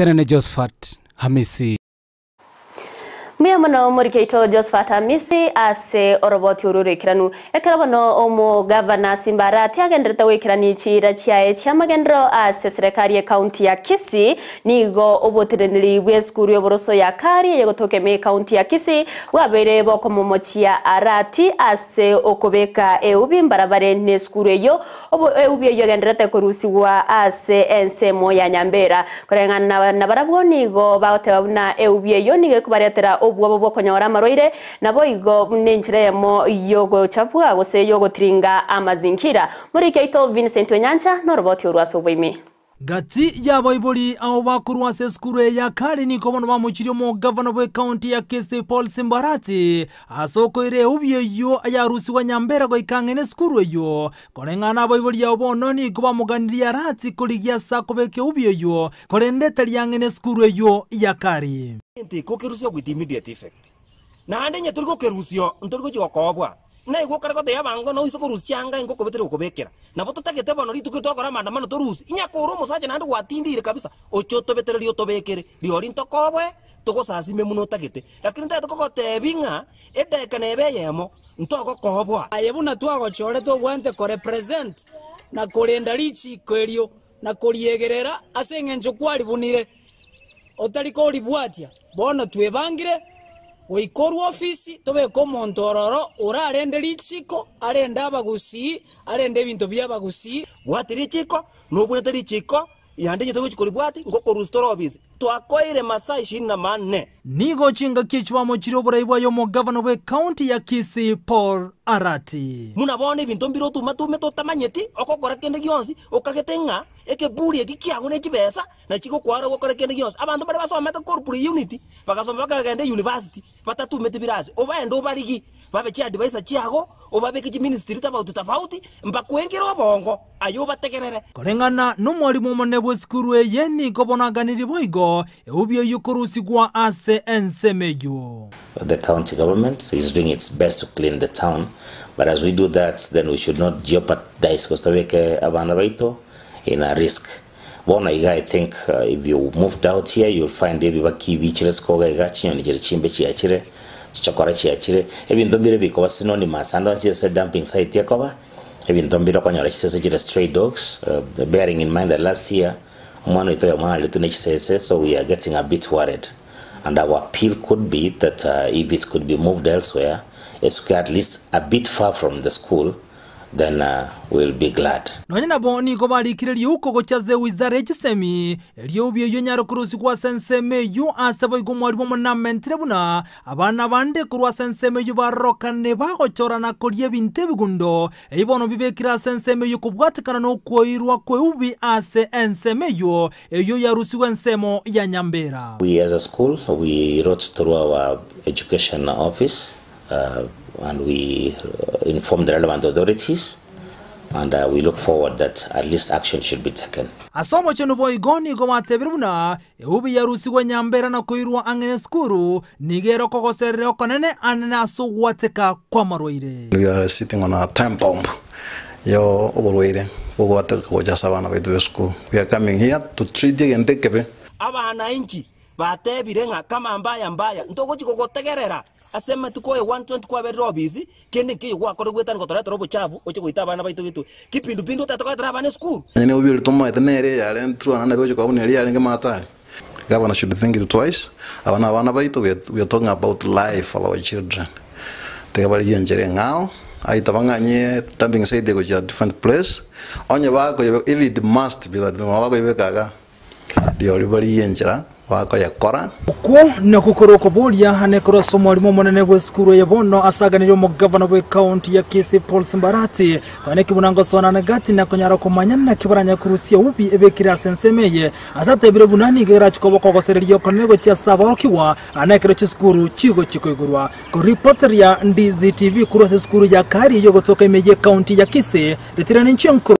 Serene Josephat Hamisi. Miyamano murikeito Josephat Hamisi ase oroboti urure kiranu ekarabano omo Governor Simba Arati agenderetawe kirani chira chiae chiamagendro ase serikali ya county ya Kisii nigo obotirenili weskuru yoboroso ya kari yegotokeme county ya Kisii wabere boko momochi ya Arati ase okobeka eubi mbarabare neskuru yo obo eubi yo agenderete korusiwa ase ensemo ya Nyambera korengana nabarabwo nigo baotewabuna eubi yo nige kubaretera obwobo konyora maroire nabo igo nenchiremo yogo chapua gose yogo tringa amazinkira muri keito Vincent Onyancha no roboti urwaso bwime gati yabo ibori aho bakurwa seskure ya kali niko bano bamuchirimo governor we county ya Kisii Paul Simba Arati asoko ire ubiyo ayarusi wa Nyambera go ikangene skuru yo korengana abo ibori yabo noni kuba mugandiria Arati kuligia sako beke ubiyo korendeta lyangene skuru yo ya kali ntiko kerusyo with immediate effect na ande nyaturiko kerusyo nturiko jokobwa na iguo karata de abango no isoko rusyanga ngo kobetere ukobekera na boto tagete bano rituko tokora mandamano torus inya koro musaje na ndo watindire kabisa ocho tobetere lyo tobekere lyo rinto kobwe tugosasime muno tagete lakini nda tokote binga edeka nebe yemo ntoko kobwa ayebuna twago chore to gwante ko represent na kolenda lichi kweryo na koliegerera asenge njokwali bunire otaliko libwatia bono tuebangire oikoru ofisi tobe komontororo ora arende lichiko arenda abagusi arende bintu byabagusi watirichiko nubune tarichiko yandenye togo chikolibwati ngoko rustoro ofisi twakoire masaa 24 nigo chinga kichwa mo chirobora ibwayo mo governor we county ya Kisii Paul Arati munabone bintu mbiro tumatume totamanyeti okogora kende gyonzi okagetenga ekeburi ekikiago ne kibesa na chiko kwara gokora kende gyonzi abantu bari basometa corporate unity bakasoma bakagende university batatumete birazi obende obarigi babe chi advisor chiago obabe ki ministry tabautu tafauti mbakwengero bongo ayo bategerere korengana no mwalimu monebo skuru yeni kobona ganiri boigo The county government is doing its best to clean the town, but as we do that, then we should not jeopardize Costa Vecca abana baito in a risk. One I think if you moved out here, you'll find maybe baki bichires koga igachi ni chirichimbe chiachire, chakora chiachire. Even though because synonymous, and once you say dumping site here cover, even though stray dogs, bearing in mind that last year. So we are getting a bit worried, and our appeal could be that if it could be moved elsewhere, it's at least a bit far from the school, then we'll be glad. Nonyana boni gobali kireli huko gochaze wizare chisemi eliobye yonyaro kurusi kwa senseme yu asaba igomwari bomona mentrebuna abana bande kurwa senseme yu barokane bagochora na kolye binte bigundo eibono bibekira senseme yu kubwatikana no kwoirwa kweubi ase enseme yu eyo yarusi wensemo ya Nyambera. We as a school we wrote through our education office and we inform the relevant authorities, and we look forward that at least action should be taken. Asomo chenubo igoni gomatebiruna eubi yarusiwe Nyambera na kuirwa angene skuru nigero kokosere okonene anaso wateka kwa maroire. We are sitting on a time bomb. Yo oborweire bogwateka kujasabana betu school. We are coming here to treat the endekebe abana inchi batebirenga kama mbaya ntoko chikogotegerera asema tukoe 120 kwa berobizi kende kiyo kwa kore gwetani kotora torobo chavu oche kuitaba na baito gitu kipindu pindu tatoka traba ne school ene obyo tomo tenere ya lentro anana byo kwa uneri ya ngema atari governor should think it twice abana baito we are talking about life of our children they are yengere ngao aitabanga nye dumping site go to different place onye bako if it must be that mabako ibekaga dio libali yengera wako yakora uko na kukoroko bolia hanekoro somolimo monene bweskuru yabono asaganiyo mo governor we county ya Kisii Paul Simba Arati kane kibunango sona nagati na konyara komanyana kibaranya kurusia ubi ebekira sensemeye azatebire bunani gera chikoboko gosereriyo konego cha sabakiwa anekero chiskuru chigo chikoigurwa ko reporter ya dztv kurose skuru ya kari yogotoka emeje county ya Kisii retirani nchenkuru